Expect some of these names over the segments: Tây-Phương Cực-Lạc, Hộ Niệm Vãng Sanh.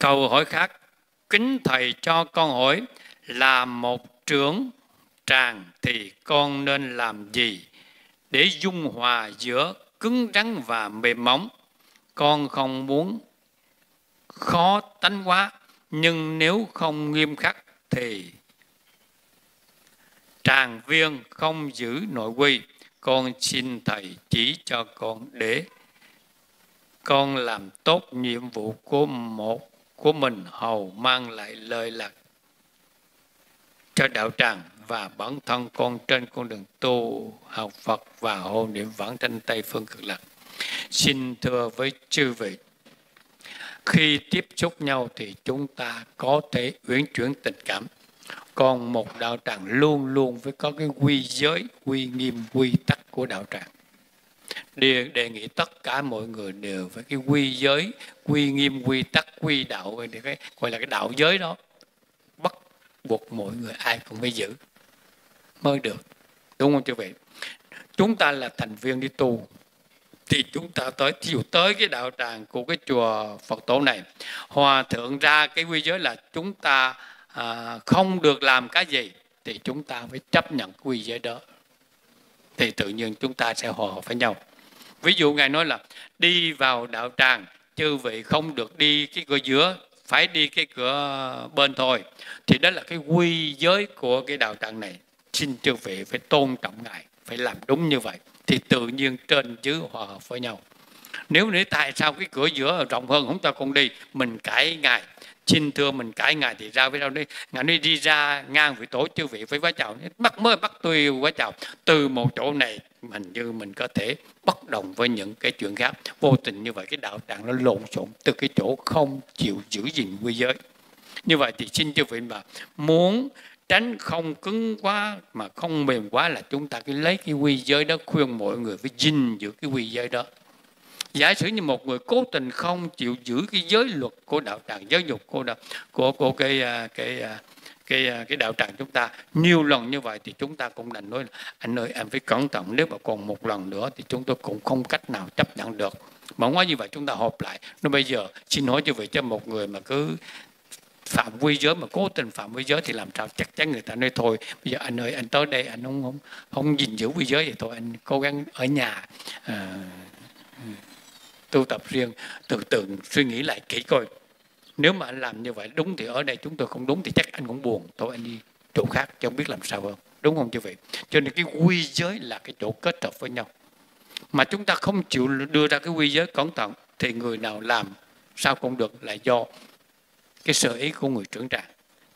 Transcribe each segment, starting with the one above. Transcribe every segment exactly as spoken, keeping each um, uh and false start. Câu hỏi khác: kính thầy cho con hỏi, là một trưởng tràng thì con nên làm gì để dung hòa giữa cứng rắn và mềm mỏng? Con không muốn khó tánh quá, nhưng nếu không nghiêm khắc thì tràng viên không giữ nội quy. Con xin thầy chỉ cho con để con làm tốt nhiệm vụ của một của mình, hầu mang lại lợi lạc cho đạo tràng và bản thân con trên con đường tu học Phật và hộ niệm vãng sanh Tây Phương Cực Lạc. Xin thưa với chư vị, khi tiếp xúc nhau thì chúng ta có thể uyển chuyển tình cảm. Còn một đạo tràng luôn luôn phải có cái quy giới, quy nghiêm, quy tắc của đạo tràng. Đề, đề nghị tất cả mọi người đều phải cái quy giới, quy nghiêm, quy tắc, quy đạo, cái, gọi là cái đạo giới đó. Bắt buộc mọi người ai cũng phải giữ mới được. Đúng không chư vị? Chúng ta là thành viên đi tu. Thì chúng ta tới, thí dụ tới cái đạo tràng của cái chùa Phật Tổ này, hòa thượng ra cái quy giới là chúng ta à, không được làm cái gì, thì chúng ta phải chấp nhận quy giới đó. Thì tự nhiên chúng ta sẽ hòa hợp với nhau. Ví dụ Ngài nói là đi vào đạo tràng, chư vị không được đi cái cửa giữa, phải đi cái cửa bên thôi. Thì đó là cái quy giới của cái đạo tràng này. Xin chư vị phải tôn trọng Ngài, phải làm đúng như vậy. Thì tự nhiên trên dưới hòa hợp với nhau. Nếu nữa tại sao cái cửa giữa rộng hơn chúng ta không đi, mình cãi Ngài. Xin thưa mình cãi Ngài thì ra với đâu đi. Ngài nói đi ra ngang với tổ chư vị phải vái chào. Bắt mới bắt tuy vái chào. Từ một chỗ này hình như mình có thể bất đồng với những cái chuyện khác. Vô tình như vậy cái đạo tràng nó lộn xộn từ cái chỗ không chịu giữ gìn quy giới. Như vậy thì xin chư vị mà muốn tránh không cứng quá mà không mềm quá là chúng ta cứ lấy cái quy giới đó, khuyên mọi người phải gìn giữ cái quy giới đó. Giả sử như một người cố tình không chịu giữ cái giới luật của đạo tràng, giáo dục của đạo, của của cái cái cái cái đạo tràng chúng ta nhiều lần như vậy thì chúng ta cũng đành nói là anh ơi em phải cẩn thận, nếu mà còn một lần nữa thì chúng tôi cũng không cách nào chấp nhận được. Mà nói như vậy chúng ta họp lại. Nó bây giờ xin nói như vậy cho một người mà cứ phạm quy giới, mà cố tình phạm quy giới thì làm sao chắc chắn người ta nói thôi bây giờ anh ơi anh tới đây anh không không không gìn giữ quy giới thì thôi anh cố gắng ở nhà à, tu tập riêng, từ từ suy nghĩ lại kỹ coi. Nếu mà anh làm như vậy đúng thì ở đây chúng tôi không đúng thì chắc anh cũng buồn, thôi anh đi chỗ khác chứ không biết làm sao hơn. Đúng không chư vị? Cho nên cái quy giới là cái chỗ kết hợp với nhau. Mà chúng ta không chịu đưa ra cái quy giới cẩn thận thì người nào làm sao cũng được là do cái sở ý của người trưởng tràng.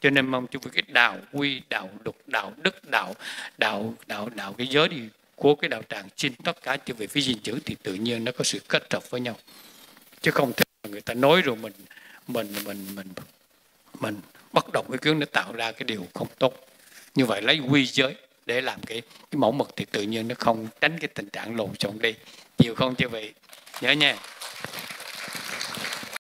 Cho nên mong chư vị cái đạo quy, đạo luật, đạo đức, đạo đạo đạo đạo cái giới đi của cái đạo tràng, xin tất cả chư vị phải gìn giữ thì tự nhiên nó có sự kết hợp với nhau. Chứ không thể người ta nói rồi mình mình mình mình mình bất đồng ý kiến, nó tạo ra cái điều không tốt. Như vậy lấy quy giới để làm cái, cái mẫu mực thì tự nhiên nó không tránh cái tình trạng lộn xộn đi. Nhiều không chư vị? Nhớ nha.